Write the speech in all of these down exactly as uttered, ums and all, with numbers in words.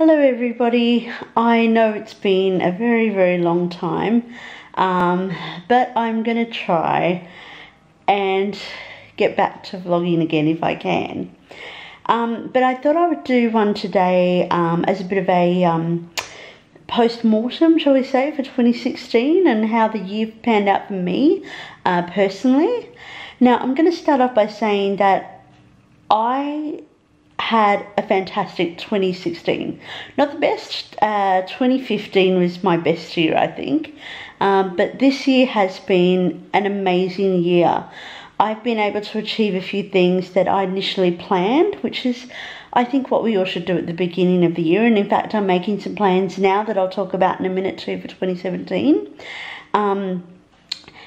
Hello everybody. I know it's been a very very long time, um, but I'm gonna try and get back to vlogging again if I can. Um, but I thought I would do one today um, as a bit of a um, post-mortem, shall we say, for twenty sixteen and how the year panned out for me uh, personally. Now I'm gonna start off by saying that I had a fantastic twenty sixteen. Not the best, uh, twenty fifteen was my best year, I think, um, but this year has been an amazing year. I've been able to achieve a few things that I initially planned, which is I think what we all should do at the beginning of the year, and in fact I'm making some plans now that I'll talk about in a minute too for twenty seventeen. Um,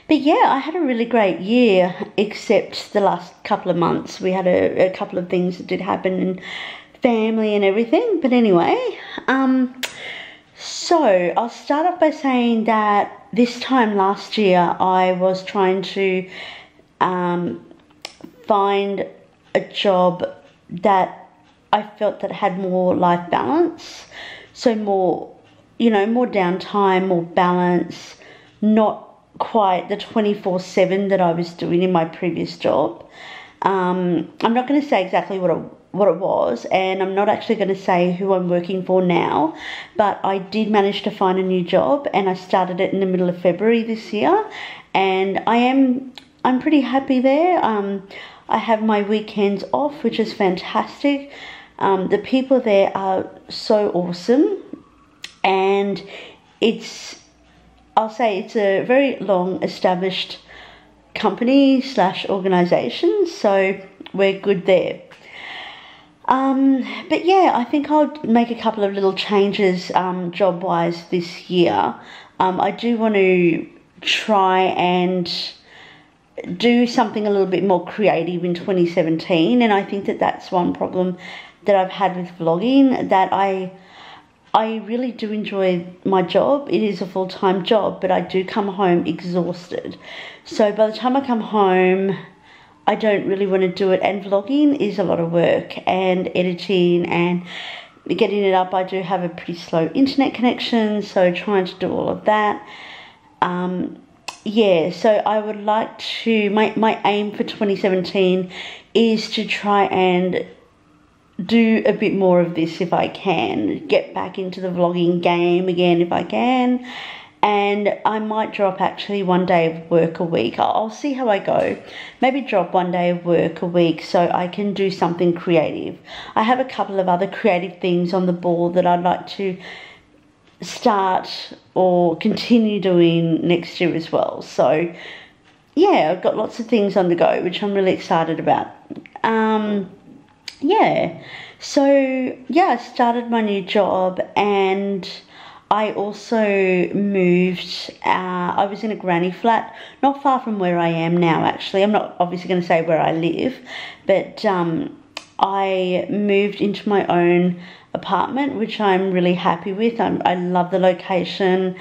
But yeah, I had a really great year, except the last couple of months. We had a, a couple of things that did happen in family and everything. But anyway, um, so I'll start off by saying that this time last year, I was trying to um, find a job that I felt that had more life balance. So more, you know, more downtime, more balance, not quite the twenty-four seven that I was doing in my previous job. um, I'm not going to say exactly what it, what it was, and I'm not actually going to say who I'm working for now, but I did manage to find a new job, and I started it in the middle of February this year, and I am I'm pretty happy there. um, I have my weekends off, which is fantastic. Um, the people there are so awesome, and it's I'll say it's a very long established company slash organisation, so we're good there. Um, but yeah, I think I'll make a couple of little changes um, job wise this year. Um, I do want to try and do something a little bit more creative in twenty seventeen, and I think that that's one problem that I've had with vlogging, that I... I really do enjoy my job. It is a full-time job, but I do come home exhausted. So by the time I come home, I don't really want to do it. And vlogging is a lot of work, and editing and getting it up. I do have a pretty slow internet connection, so trying to do all of that. Um, yeah, so I would like to, my, my aim for twenty seventeen is to try and do a bit more of this if I can, get back into the vlogging game again if I can, and I might drop actually one day of work a week. I'll see how I go. Maybe drop one day of work a week so I can do something creative. I have a couple of other creative things on the board that I'd like to start or continue doing next year as well. So yeah, I've got lots of things on the go, which I'm really excited about. Um... Yeah, so yeah, I started my new job, and I also moved. Uh, I was in a granny flat not far from where I am now, actually. I'm not obviously going to say where I live, but um, I moved into my own apartment, which I'm really happy with. I'm, I love the location.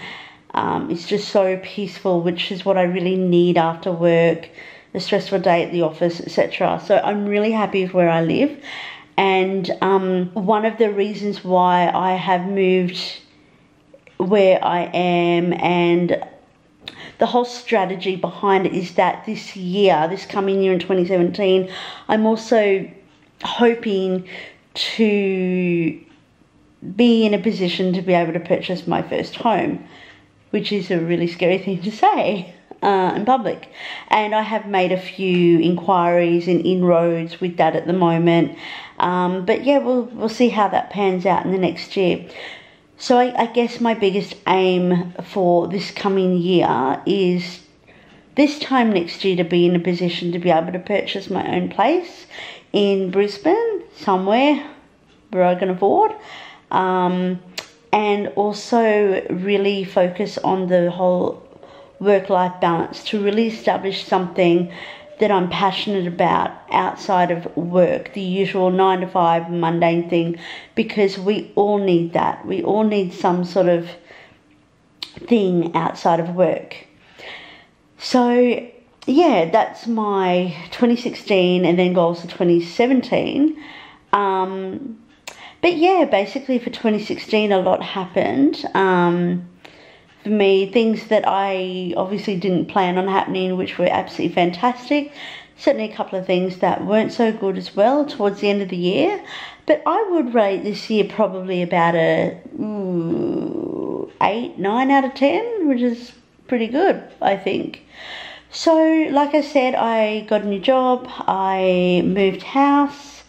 Um, it's just so peaceful, which is what I really need after work, a stressful day at the office, et cetera. So I'm really happy with where I live, and um, one of the reasons why I have moved where I am, and the whole strategy behind it, is that this year, this coming year in twenty seventeen, I'm also hoping to be in a position to be able to purchase my first home, which is a really scary thing to say Uh, in public. And I have made a few inquiries and inroads with that at the moment, um, but yeah, we'll, we'll see how that pans out in the next year. So I, I guess my biggest aim for this coming year is this time next year to be in a position to be able to purchase my own place in Brisbane, somewhere where I can afford, um, and also really focus on the whole work-life balance, to really establish something that I'm passionate about outside of work, the usual nine to five mundane thing, because we all need that. We all need some sort of thing outside of work. So yeah, that's my twenty sixteen and then goals for twenty seventeen. Um, But yeah, basically for twenty sixteen, a lot happened. Um, for me, things that I obviously didn't plan on happening, which were absolutely fantastic. Certainly a couple of things that weren't so good as well towards the end of the year. But I would rate this year probably about a ooh, eight, nine out of ten, which is pretty good, I think. So, like I said, I got a new job, I moved house,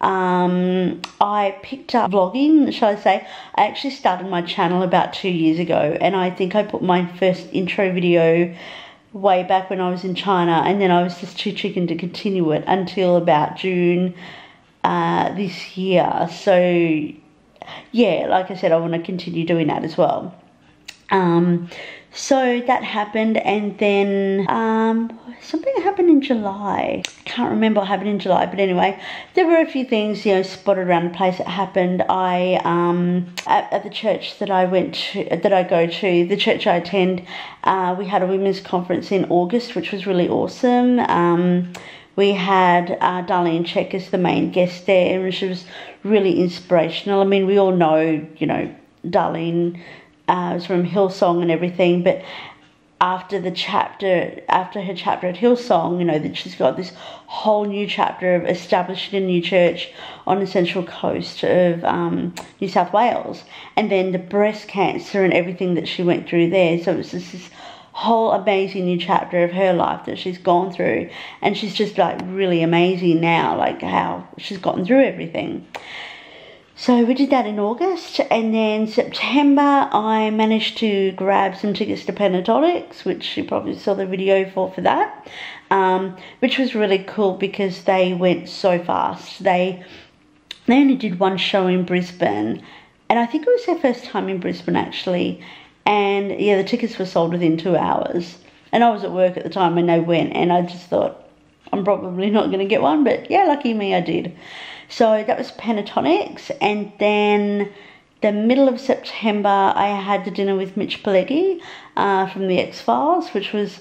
um, I picked up vlogging, shall I say. I actually started my channel about two years ago, and I think I put my first intro video way back when I was in China, and then I was just too chicken to continue it until about June uh, this year. So, yeah, like I said, I want to continue doing that as well. Um, so that happened, and then um, something happened in July. I can't remember what happened in July, but anyway, there were a few things, you know, spotted around the place that happened. I um, at, at the church that I went to, that I go to, the church I attend, uh, we had a women's conference in August, which was really awesome. Um, we had uh, Darlene Check as the main guest there, and she was really inspirational. I mean, we all know, you know, Darlene. Uh, it was from Hillsong and everything, but after the chapter, after her chapter at Hillsong, you know, that she's got this whole new chapter of establishing a new church on the Central Coast of um, New South Wales, and then the breast cancer and everything that she went through there. So it's just this whole amazing new chapter of her life that she's gone through, and she's just like really amazing now, like how she's gotten through everything. So we did that in August, and then September I managed to grab some tickets to Pentatonix, which you probably saw the video for for that, um, which was really cool because they went so fast. They they only did one show in Brisbane, and I think it was their first time in Brisbane actually, and yeah, the tickets were sold within two hours, and I was at work at the time when they went, and I just thought, I'm probably not going to get one, but yeah, lucky me, I did. So that was Pentatonix, and then the middle of September I had the dinner with Mitch Pileggi uh, from the X-Files, which was,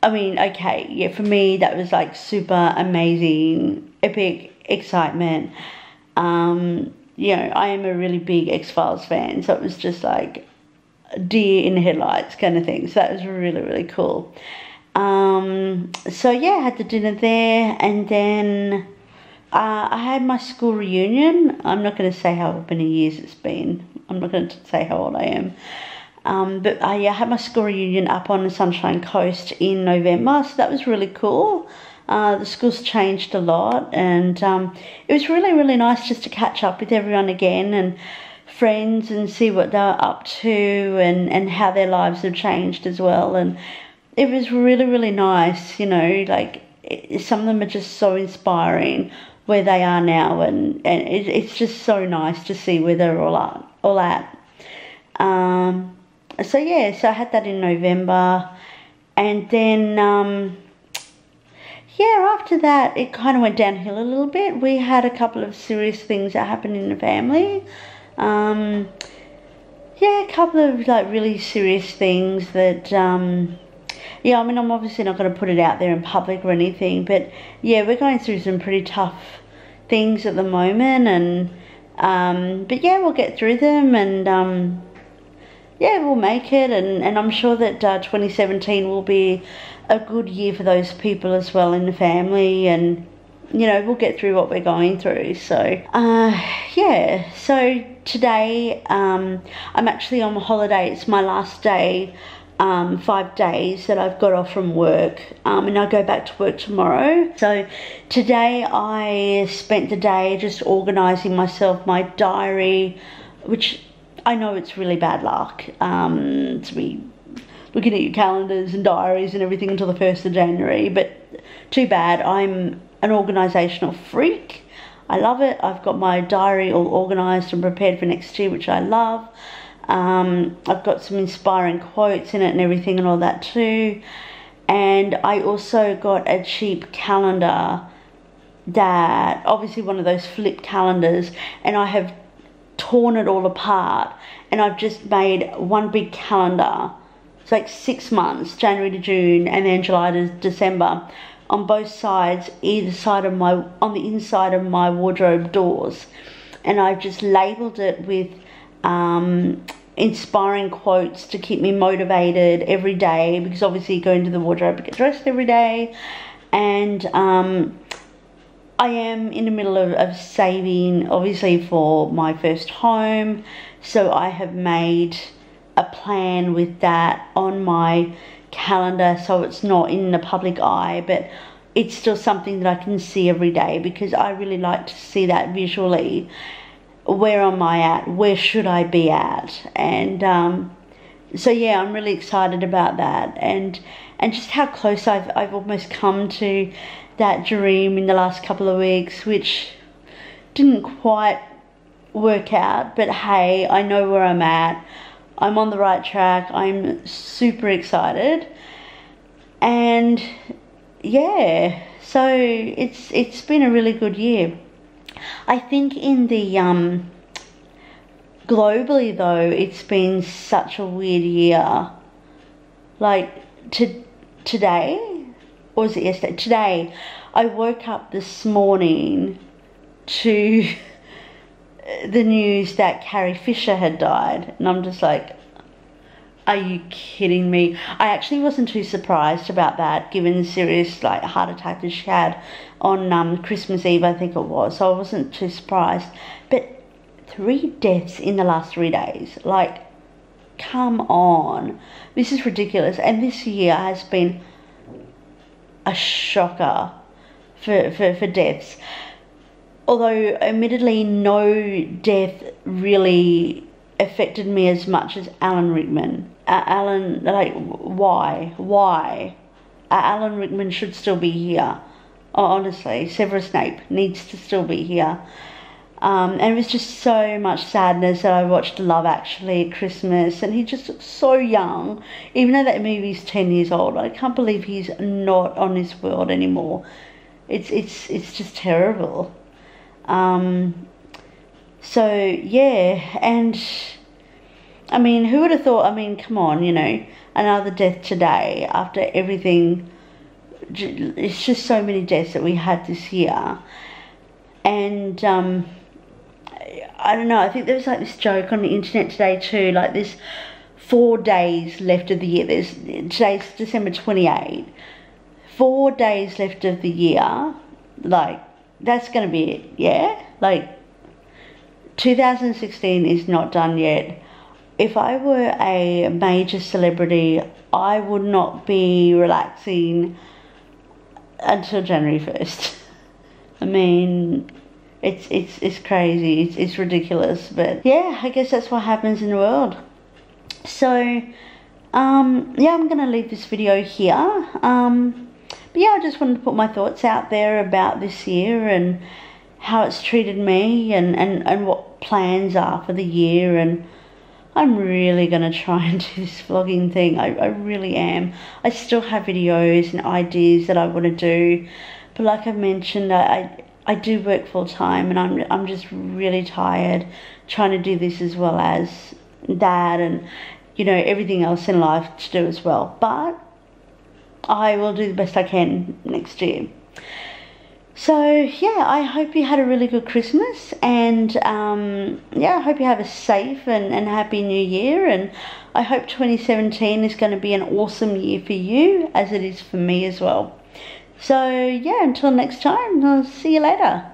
I mean, okay, yeah, for me that was like super amazing, epic excitement. Um, you know, I am a really big X-Files fan, so it was just like deer in the headlights kind of thing, so that was really, really cool. Um, so yeah, I had the dinner there, and then Uh, I had my school reunion. I'm not going to say how many years it's been. I'm not going to say how old I am. Um, but I yeah, had my school reunion up on the Sunshine Coast in November. So that was really cool. Uh, the school's changed a lot. And um, it was really, really nice just to catch up with everyone again and friends and see what they're up to and, and how their lives have changed as well. And it was really, really nice, you know, like it, some of them are just so inspiring where they are now, and, and it, it's just so nice to see where they're all at. All at. Um, so yeah, so I had that in November, and then um, yeah, after that it kind of went downhill a little bit. We had a couple of serious things that happened in the family. Um, yeah, a couple of like really serious things that. Um, Yeah, I mean, I'm obviously not going to put it out there in public or anything, but yeah, we're going through some pretty tough things at the moment, and um, but yeah, we'll get through them, and um, yeah, we'll make it, and, and I'm sure that uh, twenty seventeen will be a good year for those people as well in the family, and you know, we'll get through what we're going through. So uh, yeah, so today um, I'm actually on holiday. It's my last day. Um, five days that I've got off from work, um, and I go back to work tomorrow. So today I spent the day just organising myself, my diary, which I know it's really bad luck um, to be looking at your calendars and diaries and everything until the first of January, but too bad. I'm an organisational freak. I love it. I've got my diary all organised and prepared for next year, which I love. Um, I've got some inspiring quotes in it and everything and all that too, and I also got a cheap calendar that obviously one of those flip calendars, and I have torn it all apart, and I've just made one big calendar. It's like six months, January to June and then July to December, on both sides, either side of my on the inside of my wardrobe doors. and I just labelled it with um, inspiring quotes to keep me motivated every day, because obviously you go into the wardrobe and get dressed every day. And um, I am in the middle of, of saving, obviously, for my first home, so I have made a plan with that on my calendar, so it's not in the public eye, but it's still something that I can see every day, because I really like to see that visually. Where am I at? Where should I be at? And um, so yeah, I'm really excited about that, and and just how close I've, I've almost come to that dream in the last couple of weeks, which didn't quite work out, but hey, I know where I'm at. I'm on the right track. I'm super excited, and yeah, so it's it's been a really good year. I think in the um globally though, it's been such a weird year. Like to today, or was it yesterday? Today, I woke up this morning to the news that Carrie Fisher had died, and I'm just like, are you kidding me? I actually wasn't too surprised about that, given the serious like heart attack that she had on um, Christmas Eve, I think it was, so I wasn't too surprised. But three deaths in the last three days, like, come on, this is ridiculous. And this year has been a shocker for, for, for deaths. Although, admittedly, no death really affected me as much as Alan Rickman. Uh, Alan, like, why? Why? Uh, Alan Rickman should still be here. Oh, honestly, Severus Snape needs to still be here. Um, and it was just so much sadness that I watched Love Actually at Christmas, and he just looks so young. Even though that movie's ten years old, I can't believe he's not on this world anymore. It's, it's, it's just terrible. Um, so yeah, and I mean, who would have thought? I mean, come on, you know, another death today after everything. It's just so many deaths that we had this year, and um, I don't know. I think there was like this joke on the internet today too, like this four days left of the year. There's today's December twenty-eighth, four days left of the year, like. That's going to be it, yeah? Like, two thousand sixteen is not done yet. If I were a major celebrity, I would not be relaxing until January first. I mean, it's it's it's crazy. It's, it's ridiculous. But, yeah, I guess that's what happens in the world. So, um, yeah, I'm going to leave this video here. Um... But yeah, I just wanted to put my thoughts out there about this year and how it's treated me, and, and, and what plans are for the year. And I'm really going to try and do this vlogging thing. I, I really am. I still have videos and ideas that I want to do. But like I mentioned, I, I, I do work full time, and I'm, I'm just really tired trying to do this as well as that, and, you know, everything else in life to do as well. But I will do the best I can next year. So yeah, I hope you had a really good Christmas, and um, yeah, I hope you have a safe and, and happy new year, and I hope twenty seventeen is going to be an awesome year for you as it is for me as well. So yeah, until next time, I'll see you later.